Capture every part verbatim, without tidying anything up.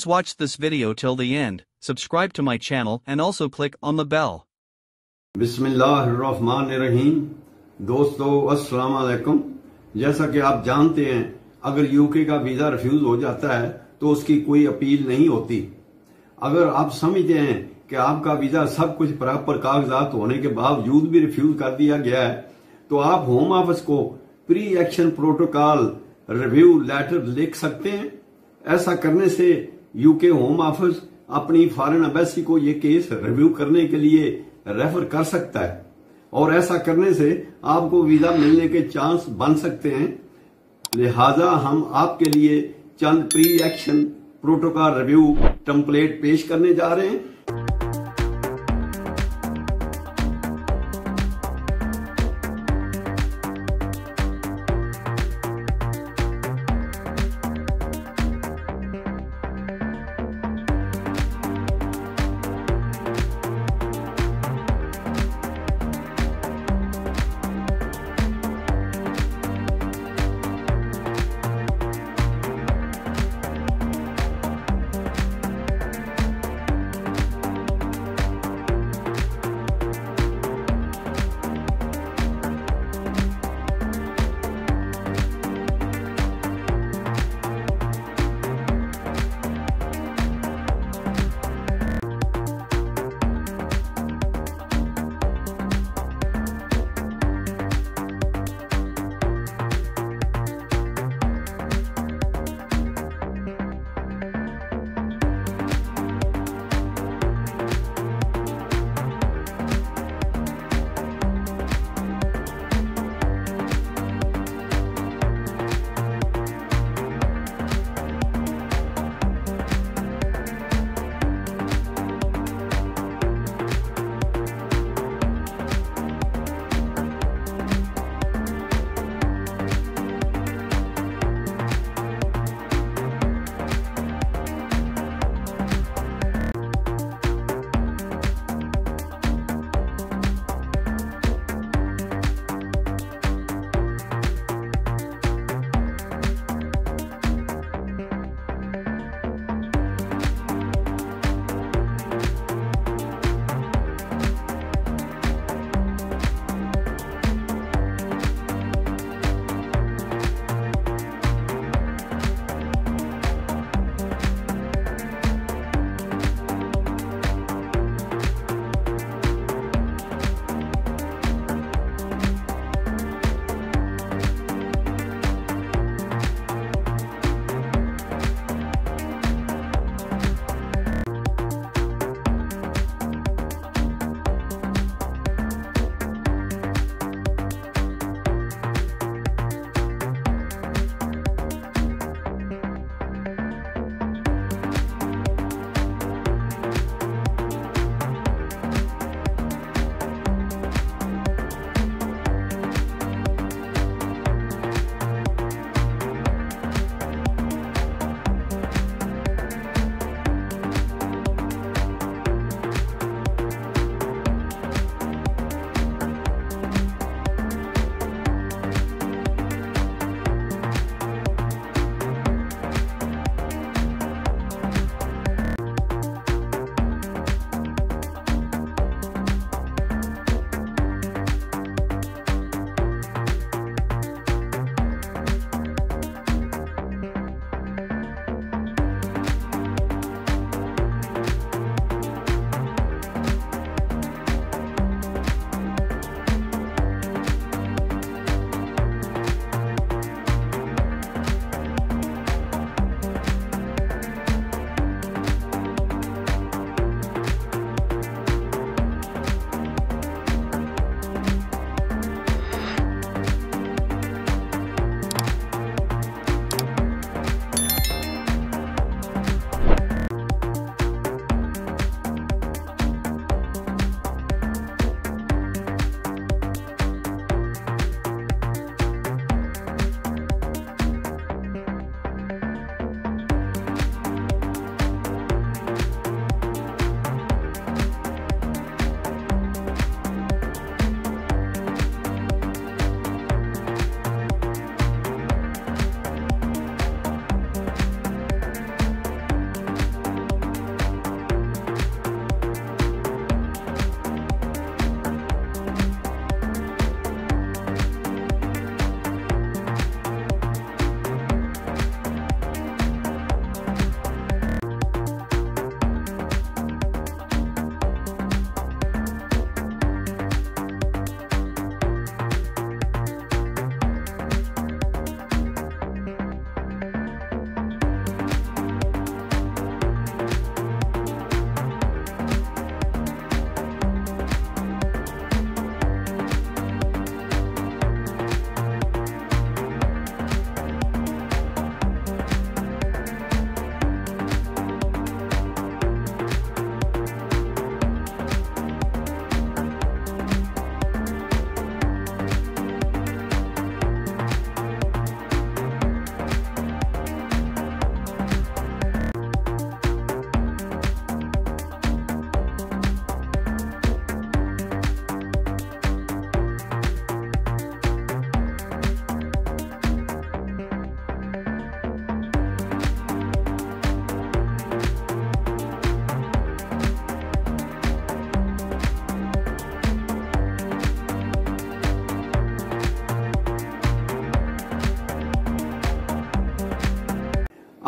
Please watch this video till the end, subscribe to my channel and also click on the bell. बिस्मिल्लाहिर्रहमानिर्रहीम। दोस्तों अस्सलाम वालेकुम। जैसा कि आप जानते हैं, अगर यूके का वीजा रिफ्यूज हो जाता है तो उसकी कोई अपील नहीं होती। अगर आप समझते हैं कि आपका वीजा सब कुछ प्रॉपर कागजात होने के बावजूद भी रिफ्यूज कर दिया गया है, तो आप होम ऑफिस को pre action protocol review letter लिख सकते हैं। ऐसा करने से यूके होम ऑफिस अपनी फॉरेन एम्बेसी को ये केस रिव्यू करने के लिए रेफर कर सकता है और ऐसा करने से आपको वीजा मिलने के चांस बन सकते हैं। लिहाजा हम आपके लिए चंद pre action protocol review template पेश करने जा रहे हैं।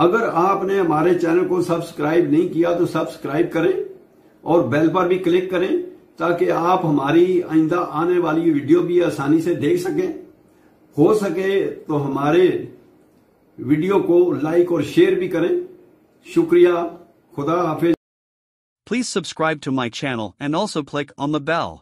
अगर आपने हमारे चैनल को सब्सक्राइब नहीं किया तो सब्सक्राइब करें और बेल पर भी क्लिक करें ताकि आप हमारी आइंदा आने वाली वीडियो भी आसानी से देख सकें। हो सके तो हमारे वीडियो को लाइक और शेयर भी करें। शुक्रिया। खुदा हाफिज। Please subscribe to my channel and also click on the bell.